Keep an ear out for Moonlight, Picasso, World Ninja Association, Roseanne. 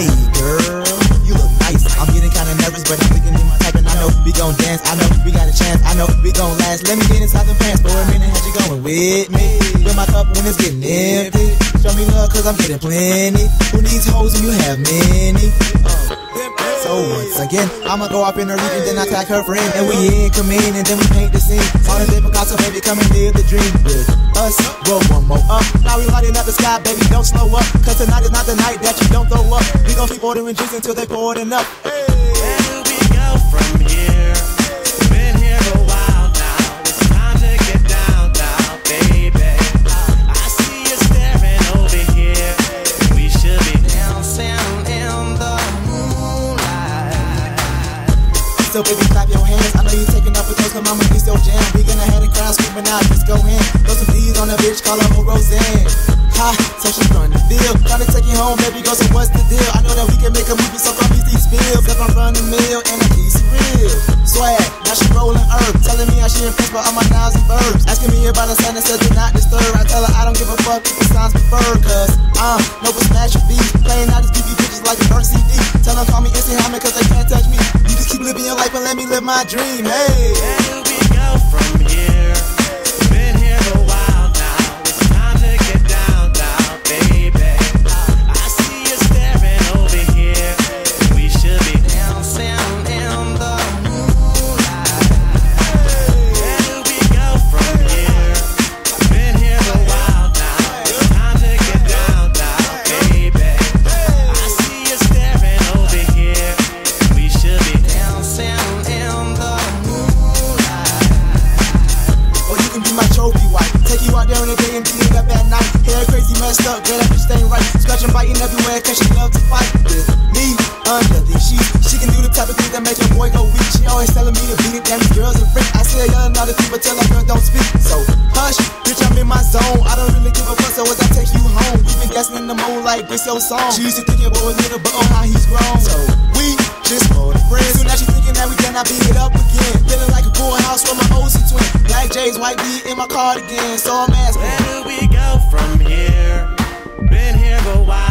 Hey girl, you look nice. I'm getting kinda nervous, but I'm thinking in my type. And I know we gon' dance, I know we got a chance, I know we gon' last. Let me get inside the pants for a minute. How's you going with me? Fill my cup when it's getting empty. Show me love cause I'm getting plenty. Who needs hoes when you have many? So once again, I'ma go up in her reef and then I tag her friend. And we in, come in, and then we paint the scene. All the day Picasso, baby, come and live the dream with us. Roll one more up. Now we lighting up the sky, baby, don't slow up. Cause tonight is not the night that you don't throw up. We gon' keep ordering drinks until they pour it enough. Hey. Where do we go from here? Been here a while now. It's time to get down now, baby. I see you staring over here. We should be dancing in the so baby, clap your hands. I know you're taking up with those, cause mama be so jammed. We gonna have a crowd screaming out, let's go in. Throw some D's on a bitch, call her old Roseanne. Ha, so she's starting to feel. Trying to take you home, baby girl, so what's the deal? I know that we can make a movie, so come use these bills. If I'm running meal and a piece real swag, now she rolling herb. Telling me how she impressed by all my nouns and verbs. Asking me about a sign that says do not disturb. I tell her I don't give a fuck if the signs prefer. Cause no but smash your beat. Playing out these TV bitches like a burnt CD. Tell them call me instant hymen cause they can't touch me. You just keep living your life and let me live my dream, hey. Where do we go from here? Been here a while now. It's time to get down now, baby. I see you staring over here. We should be dancing in the moonlight. Where do we go from here? Been here a while now. It's time to get down now, baby. I see you staring over here. We should be dancing in the moonlight. Or you can be my trophy wife. Take you out there on the day and clean up at night. Hair crazy messed up, girl, that bitch ain't right. Scratching, biting everywhere cause she loves to fight with me under these sheets. She can do the type of things that make your boy go weak. She always telling me to beat it, damn these girls a freak. I see her yelling out the people tell her girl don't speak. So hush, bitch, I'm in my zone. I don't really give a fuck, so as I take you home. We've been dancing in the moonlight, this your song. She used to think your boy was little, but oh how he's grown. So we just for the friends. So now she's thinking that we cannot beat it up again. Feeling like a cool house with my OC twin. Black J's, white B in my cardigan. So I'm asking, where do we go from here? Been here a while.